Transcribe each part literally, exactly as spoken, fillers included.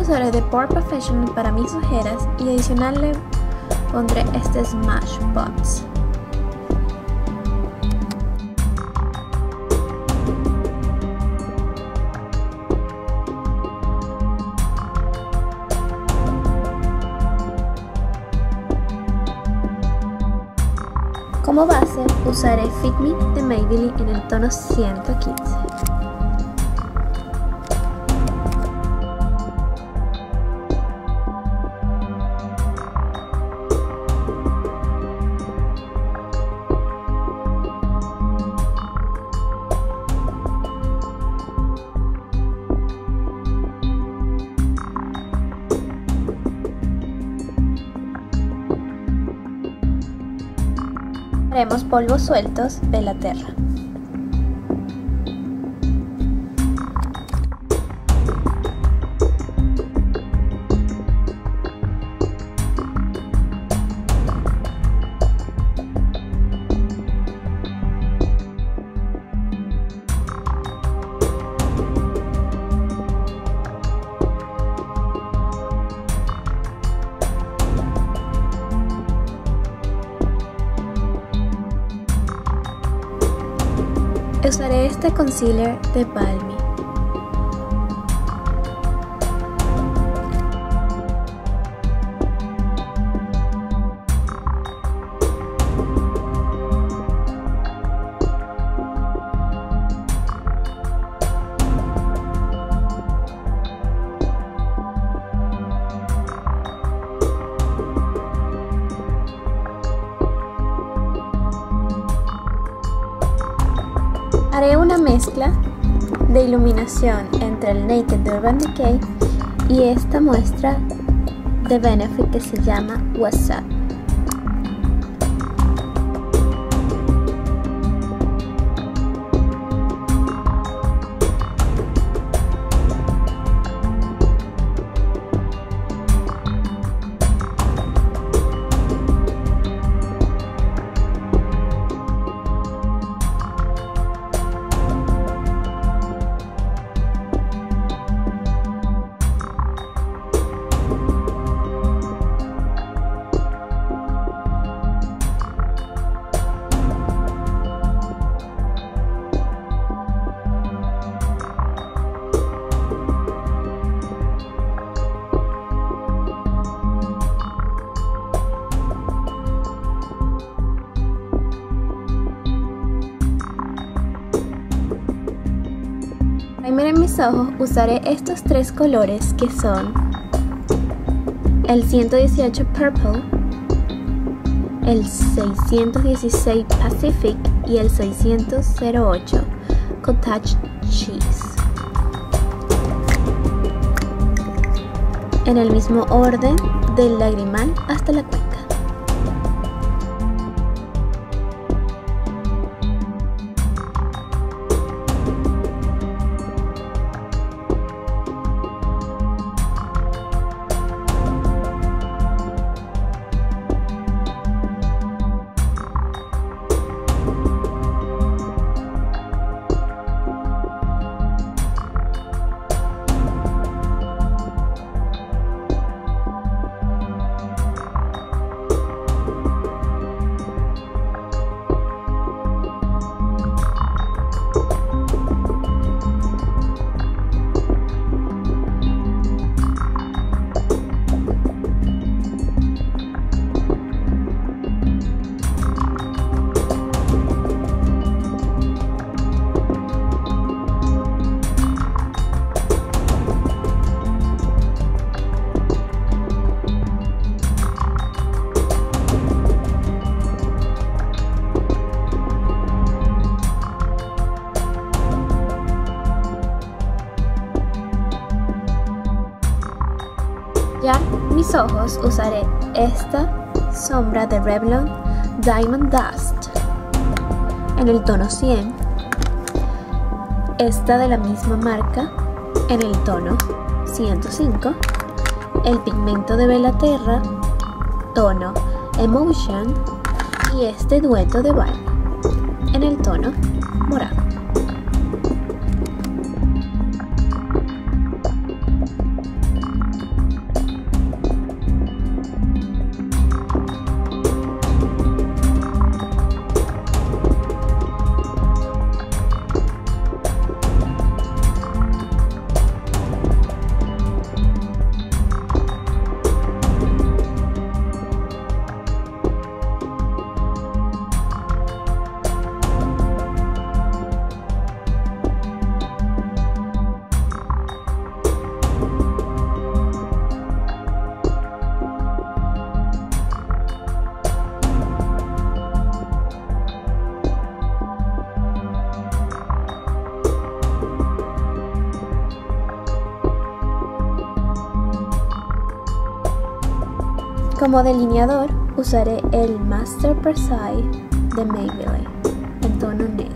Usaré The Pore Professional para mis ojeras y adicional le pondré este Smashbox. Como base usaré Fit Me de Maybelline en el tono ciento quince. Haremos polvos sueltos Bellaterra. Usaré este concealer de Palm. Haré una mezcla de iluminación entre el Naked de Urban Decay y esta muestra de Benefit que se llama What's Up. Primero en mis ojos usaré estos tres colores que son el ciento dieciocho Purple, el seiscientos dieciséis Pacific y el seiscientos ocho Cottage Cheese. En el mismo orden del lagrimal hasta la cuenca. Ya mis ojos usaré esta sombra de Revlon Diamond Dust en el tono cien, esta de la misma marca en el tono ciento cinco, el pigmento de Bellaterra, tono Emotion y este dueto de Vibe en el tono morado. Como delineador usaré el Master Precise de Maybelline en tono negro.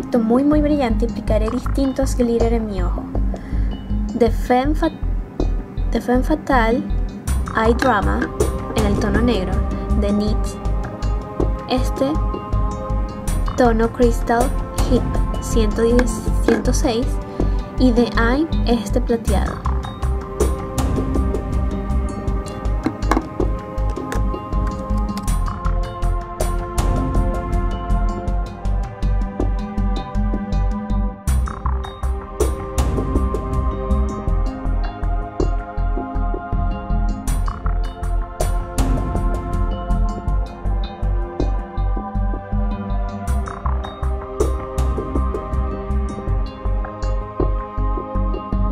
Efecto muy muy brillante, aplicaré distintos glitter en mi ojo. The Femme, Fa The Femme Fatale Eye Drama en el tono negro, The Needs, este tono Crystal Hip ciento diez, ciento seis y The Eye este plateado.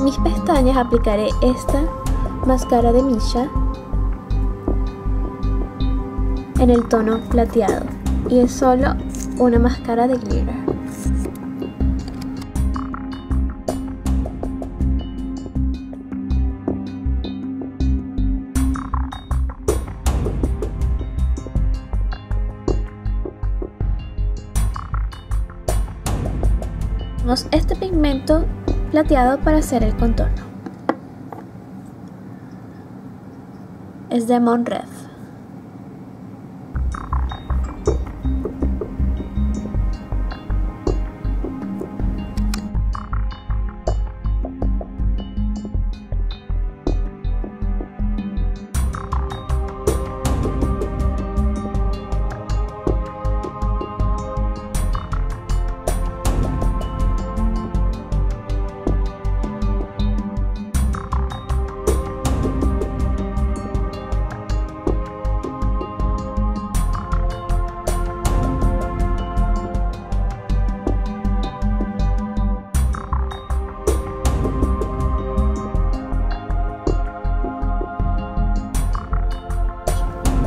Mis pestañas aplicaré esta máscara de Misha en el tono plateado y es solo una máscara de glitter. Este pigmento plateado para hacer el contorno es de Monref.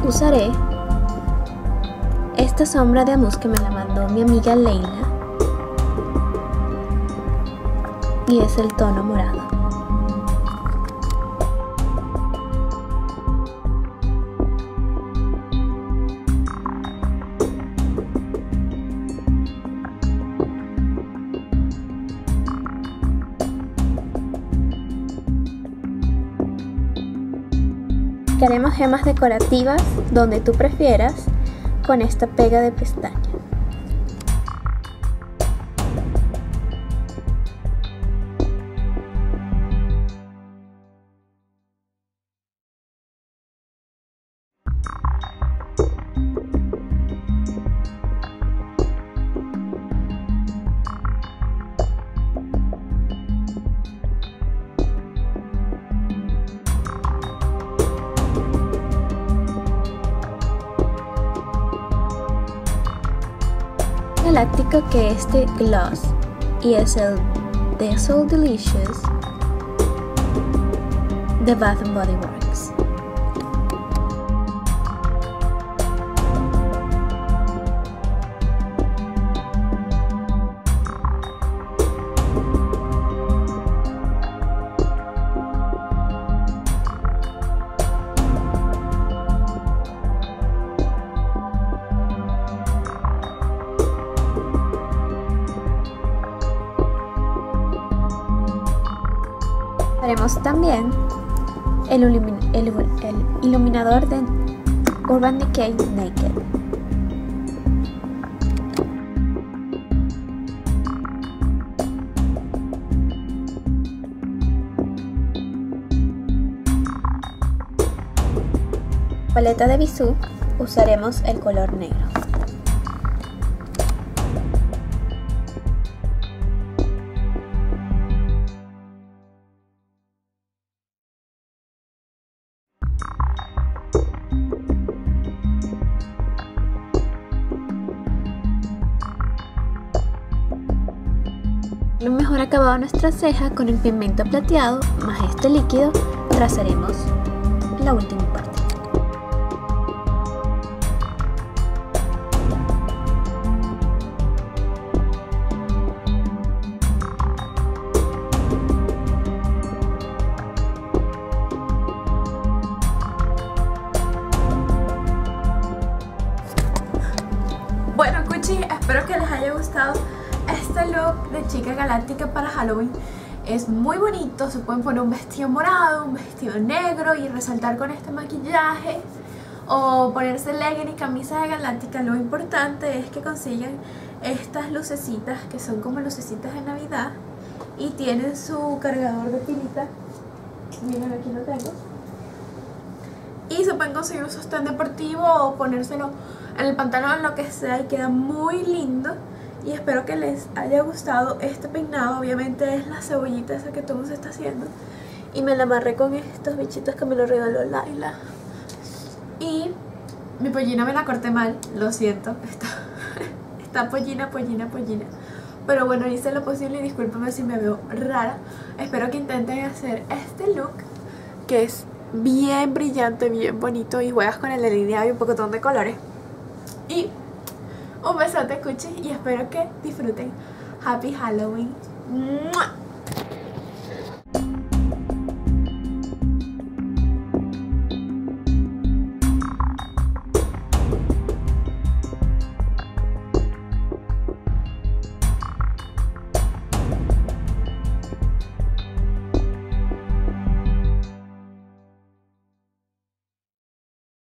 Usaré esta sombra de amus que me la mandó mi amiga Laila y es el tono morado. Haremos gemas decorativas donde tú prefieras con esta pega de pestañas. Que este gloss y es el de So Delicious de Bath and Body Works. Haremos también el, ilumi el, el iluminador de Urban Decay Naked. Paleta de Bizu, usaremos el color negro. Un mejor acabado a nuestra ceja con el pigmento plateado más este líquido, trazaremos la última parte. Bueno, cuchis, espero que les haya gustado este look de chica galáctica para Halloween. Es muy bonito, se pueden poner un vestido morado, un vestido negro y resaltar con este maquillaje, o ponerse leggings y camisas de galáctica. Lo importante es que consigan estas lucecitas que son como lucecitas de Navidad y tienen su cargador de pilita. Miren, aquí lo tengo. Y se pueden conseguir un sostén deportivo o ponérselo en el pantalón, lo que sea, y queda muy lindo. Y espero que les haya gustado este peinado. Obviamente es la cebollita esa que todo el mundo está haciendo. Y me la amarré con estos bichitos que me lo regaló Laila. Y mi pollina me la corté mal, lo siento. Está, está pollina, pollina, pollina. Pero bueno, hice lo posible y discúlpenme si me veo rara. Espero que intenten hacer este look, que es bien brillante, bien bonito, y juegas con el delineado y un pocotón de colores. Y un besote, cuchis, y espero que disfruten. Happy Halloween. ¡Mua!